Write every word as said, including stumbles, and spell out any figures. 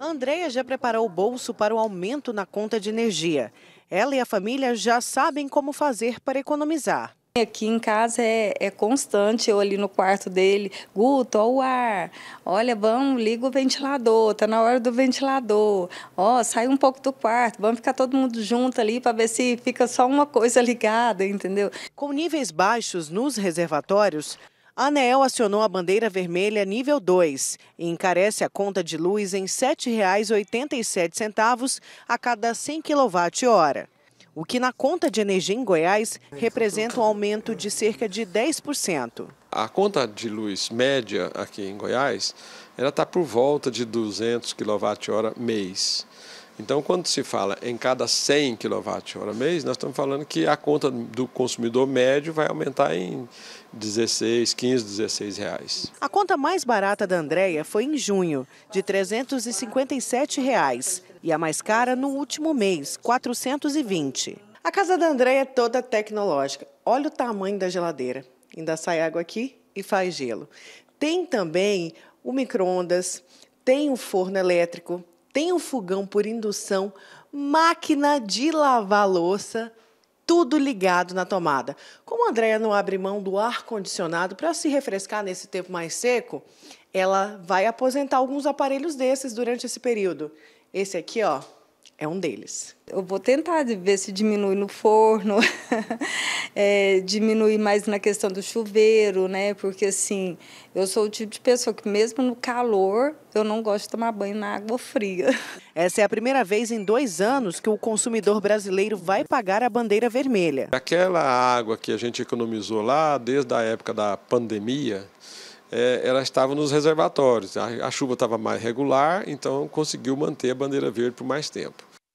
Andreia já preparou o bolso para o aumento na conta de energia. Ela e a família já sabem como fazer para economizar. Aqui em casa é, é constante, eu ali no quarto dele, Guto, ó o ar, olha, vamos, liga o ventilador, tá na hora do ventilador, ó, sai um pouco do quarto, vamos ficar todo mundo junto ali para ver se fica só uma coisa ligada, entendeu? Com níveis baixos nos reservatórios, a ANEEL acionou a bandeira vermelha nível dois e encarece a conta de luz em sete reais e oitenta e sete centavos a cada cem quilowatts hora. O que na conta de energia em Goiás representa um aumento de cerca de dez por cento. A conta de luz média aqui em Goiás, ela está por volta de duzentos quilowatts hora mês. Então, quando se fala em cada cem quilowatts hora mês, nós estamos falando que a conta do consumidor médio vai aumentar em dezesseis, quinze, dezesseis reais. A conta mais barata da Andreia foi em junho, de trezentos e cinquenta e sete reais. E a mais cara no último mês, quatrocentos e vinte. A casa da Andreia é toda tecnológica. Olha o tamanho da geladeira. Ainda sai água aqui e faz gelo. Tem também o micro-ondas, tem o forno elétrico, tem o fogão por indução, máquina de lavar louça, tudo ligado na tomada. Como a Andreia não abre mão do ar-condicionado para se refrescar nesse tempo mais seco, ela vai aposentar alguns aparelhos desses durante esse período. Esse aqui, ó, é um deles. Eu vou tentar ver se diminui no forno, é, diminui mais na questão do chuveiro, né? Porque, assim, eu sou o tipo de pessoa que mesmo no calor, eu não gosto de tomar banho na água fria. Essa é a primeira vez em dois anos que o consumidor brasileiro vai pagar a bandeira vermelha. Aquela água que a gente economizou lá desde a época da pandemia, É, ela estava nos reservatórios, a, a chuva estava mais regular, então conseguiu manter a bandeira verde por mais tempo.